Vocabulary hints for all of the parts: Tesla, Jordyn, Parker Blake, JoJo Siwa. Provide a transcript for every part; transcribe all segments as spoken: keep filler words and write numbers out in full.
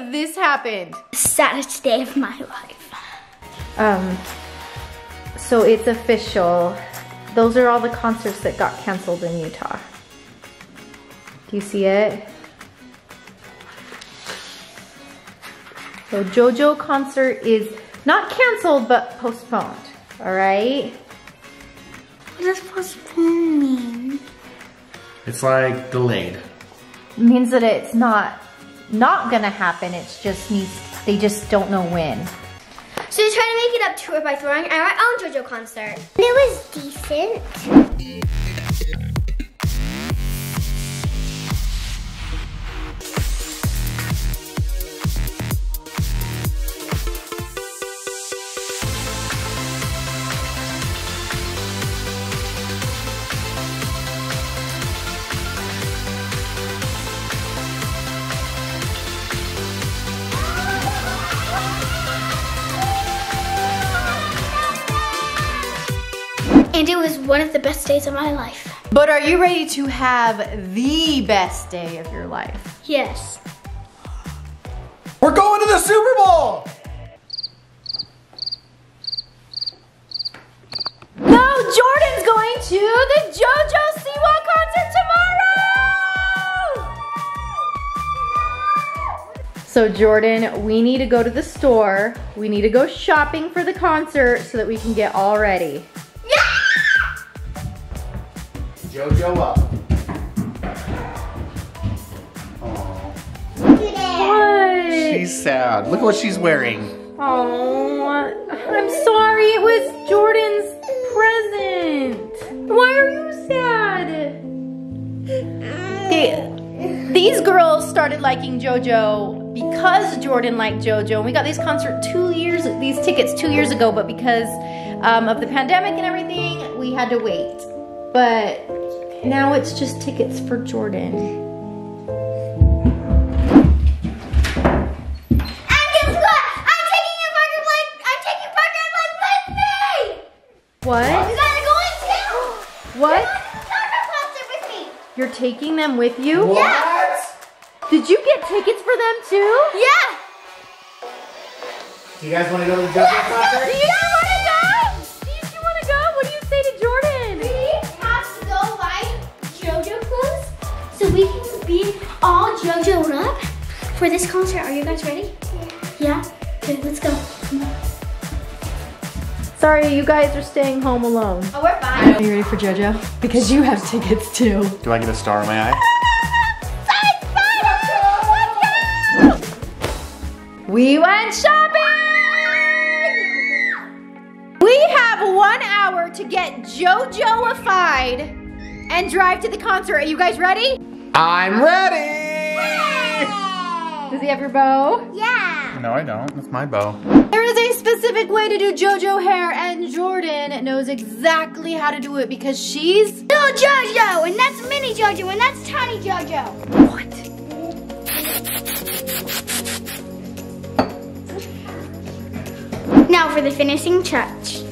this happened. Saddest day of my life. Um, so it's official. Those are all the concerts that got canceled in Utah. Do you see it? So JoJo concert is not canceled, but postponed, all right? What does postponed mean? It's like delayed. It means that it's not not gonna happen, it's just needs, they just don't know when. So you're trying to make it up to her by throwing our own JoJo concert. It was decent. And it was one of the best days of my life. But are you ready to have the best day of your life? Yes. We're going to the Super Bowl! No, Jordyn's going to the JoJo Siwa concert tomorrow! So Jordyn, we need to go to the store. We need to go shopping for the concert so that we can get all ready. JoJo up. Aww. What? She's sad. Look at what she's wearing. Oh, I'm sorry. It was Jordyn's present. Why are you sad? They, these girls started liking JoJo because Jordyn liked JoJo. And we got these concert two years, these tickets two years ago, but because um, of the pandemic and everything, we had to wait. But now it's just tickets for Jordyn. And guess what? I'm taking a Parker Blake. I'm taking Parker Blake with me. What? You guys are going too. What? You're going to the soccer concert with me. You're taking them with you? What? Yeah. Did you get tickets for them too? Yeah. Do you guys want to go to the soccer concert? Do you guys want to go? Do you, you want to go? What do you say to Jordyn? We can be all JoJo'd up for this concert. Are you guys ready? Yeah? Okay, let's go. Sorry, you guys are staying home alone. Oh, we're fine. Are you ready for JoJo? Because you have tickets too. Do I get a star in my eye? Let's go! We went shopping! We have one hour to get JoJo-ified and drive to the concert. Are you guys ready? I'm ready! Yay! Does he have your bow? Yeah! No, I don't. That's my bow. There is a specific way to do JoJo hair, and Jordyn knows exactly how to do it because she's little JoJo, and that's mini JoJo, and that's tiny JoJo. What? Now for the finishing touch.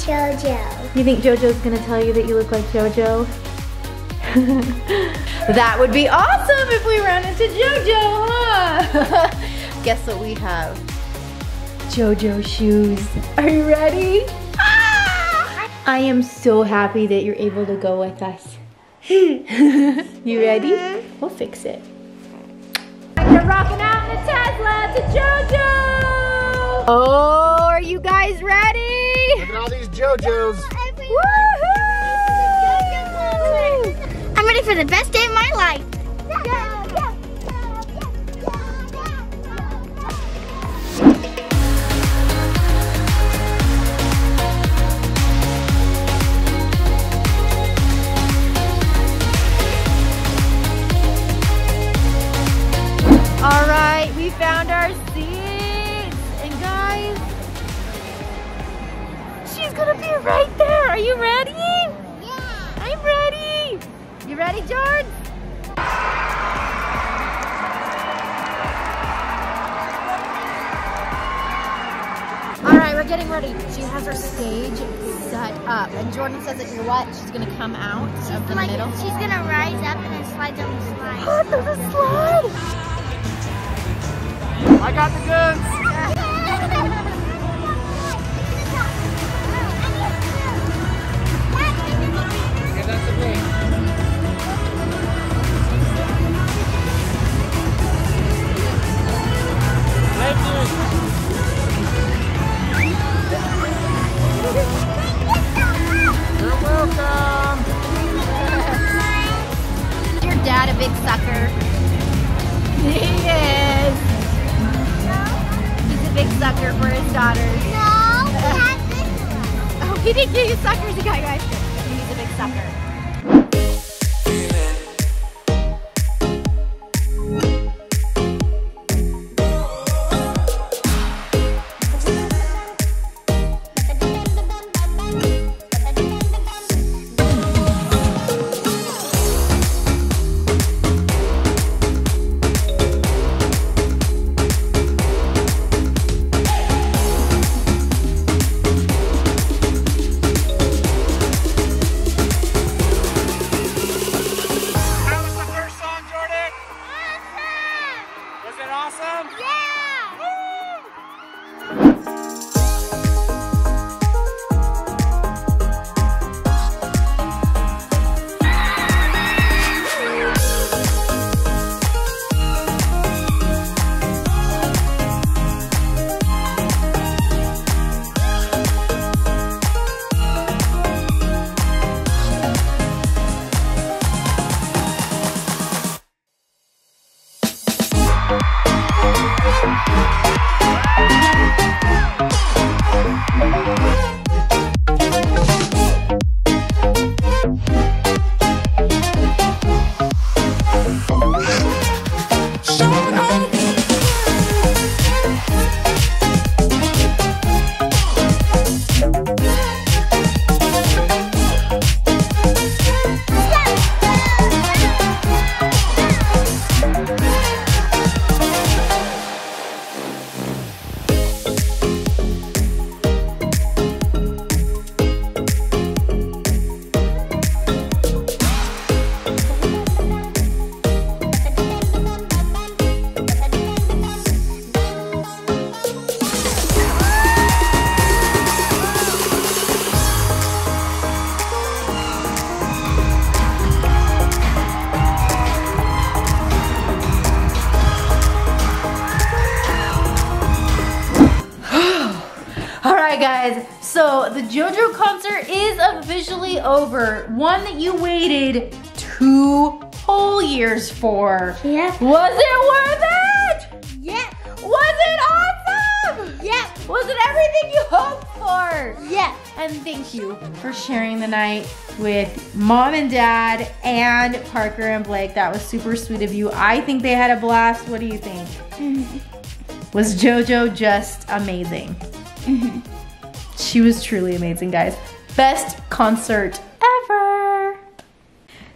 JoJo. You think JoJo's gonna tell you that you look like JoJo? That would be awesome if we ran into JoJo, huh? Guess what we have? JoJo shoes. Are you ready? Ah! I am so happy that you're able to go with us. You ready? Mm-hmm. We'll fix it. We're rocking out in the Tesla to JoJo! Oh, are you guys ready? Look at all these JoJos. Woohoo! I'm ready for the best day of my life. All right, we found our seat. Right there! you ready? Yeah. I'm ready. You ready, Jordyn? All right, we're getting ready. She has her stage set up, and Jordyn says that you know what? She's gonna come out of the like, middle. She's gonna rise up and then slide down the slide. Oh, there's a slide! I got the goods. He didn't get you suckers, he got you ice cream. He's a big sucker. Guys, so the JoJo concert is officially over. One that you waited two whole years for. Yep. Was it worth it? Yep. Was it awesome? Yep. Was it everything you hoped for? Yep. And thank you for sharing the night with Mom and Dad and Parker and Blake. That was super sweet of you. I think they had a blast. What do you think? Mm-hmm. Was JoJo just amazing? Mm-hmm. She was truly amazing, guys. Best concert ever.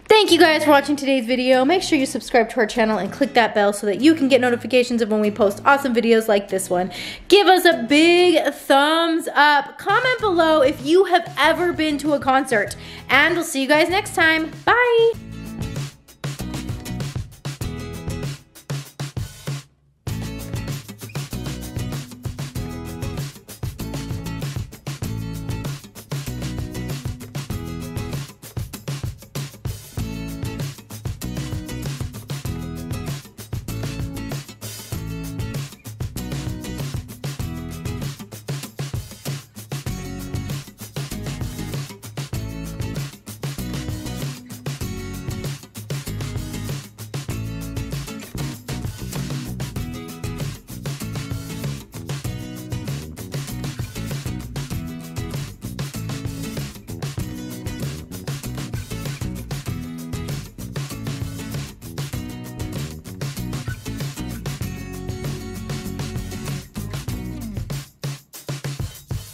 Thank you guys for watching today's video. Make sure you subscribe to our channel and click that bell so that you can get notifications of when we post awesome videos like this one. Give us a big thumbs up. Comment below if you have ever been to a concert. And we'll see you guys next time. Bye.